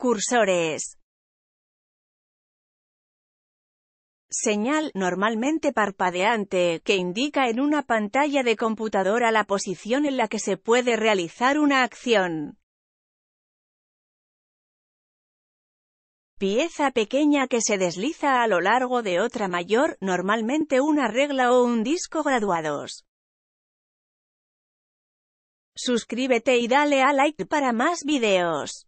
Cursores. Señal, normalmente parpadeante, que indica en una pantalla de computadora la posición en la que se puede realizar una acción. Pieza pequeña que se desliza a lo largo de otra mayor, normalmente una regla o un disco graduados. Suscríbete y dale a like para más videos.